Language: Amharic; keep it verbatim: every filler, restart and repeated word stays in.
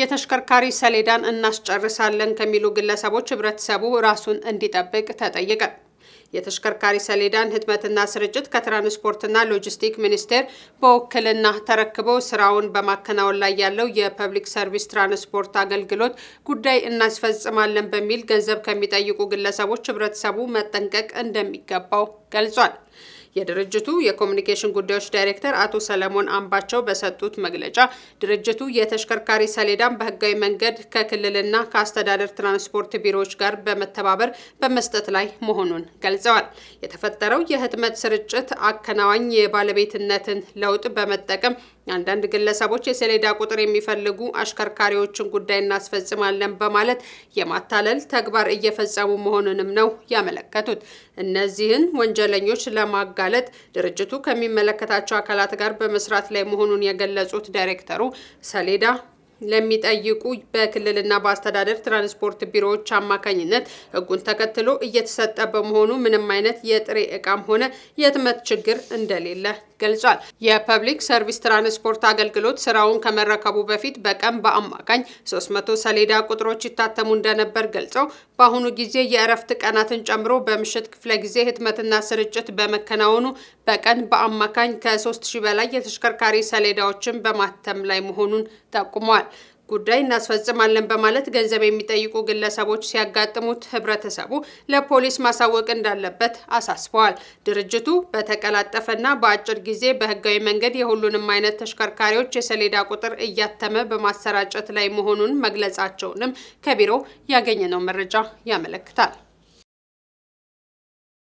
የተሽከርካሪ ሰሌዳን እናስጨርሳለን ከሚሉ ግለሰቦች ህብረተሰቡ ራሱን እንዲጠብቅ ተጠየቀ። የተሽከርካሪ ሰሌዳን ህትመትና ስርጭት ከትራንስፖርትና ሎጂስቲክ ሚኒስቴር በወክልና ተረክቦ ስራውን በማከናወን ላይ ያለው የፐብሊክ ሰርቪስ ትራንስፖርት አገልግሎት ጉዳይ እናስፈጽማለን በሚል ገንዘብ ከሚጠይቁ ግለሰቦች ህብረተሰቡ መጠንቀቅ እንደሚገባው ገልጿል። የድርጅቱ የኮሙኒኬሽን ጉዳዮች ዳይሬክተር አቶ ሰለሞን አምባቸው በሰጡት መግለጫ ድርጅቱ የተሽከርካሪ ሰሌዳን በህጋዊ መንገድ ከክልልና ከአስተዳደር ትራንስፖርት ቢሮዎች ጋር በመተባበር በመስጠት ላይ መሆኑን ገልጸዋል። የተፈጠረው የህትመት ስርጭት አከናዋኝ የባለቤትነትን ለውጥ በመጠቀም አንዳንድ ግለሰቦች የሰሌዳ ቁጥር የሚፈልጉ አሽከርካሪዎችን ጉዳይ እናስፈጽማለን በማለት የማታለል ተግባር እየፈጸሙ መሆኑንም ነው ያመለከቱት። እነዚህን ወንጀለኞች ለማጋለጥ ድርጅቱ ከሚመለከታቸው አካላት ጋር በመስራት ላይ መሆኑን የገለጹት ዳይሬክተሩ ሰሌዳ ለሚጠይቁ በክልልና በአስተዳደር ትራንስፖርት ቢሮዎች አማካኝነት ህጉን ተከትሎ እየተሰጠ በመሆኑ ምንም አይነት የጥሬ ዕቃም ሆነ የህትመት ችግር እንደሌለ ገልጿል። የፐብሊክ ሰርቪስ ትራንስፖርት አገልግሎት ስራውን ከመረከቡ በፊት በቀን በአማካኝ ሶስት መቶ ሰሌዳ ቁጥሮች ይታተሙ እንደነበር ገልጸው በአሁኑ ጊዜ የእረፍት ቀናትን ጨምሮ በምሽት ክፍለ ጊዜ ህትመትና ስርጭት በመከናወኑ በቀን በአማካኝ ከ3000 በላይ የተሽከርካሪ ሰሌዳዎችን በማተም ላይ መሆኑን ጠቁመዋል። ጉዳይ እናስፈጽማለን በማለት ገንዘብ የሚጠይቁ ግለሰቦች ሲያጋጥሙት ህብረተሰቡ ለፖሊስ ማሳወቅ እንዳለበት አሳስበዋል። ድርጅቱ በተቀላጠፈና በአጭር ጊዜ በህጋዊ መንገድ የሁሉንም አይነት ተሽከርካሪዎች የሰሌዳ ቁጥር እያተመ በማሰራጨት ላይ መሆኑን መግለጻቸውንም ከቢሮው ያገኘነው መረጃ ያመለክታል።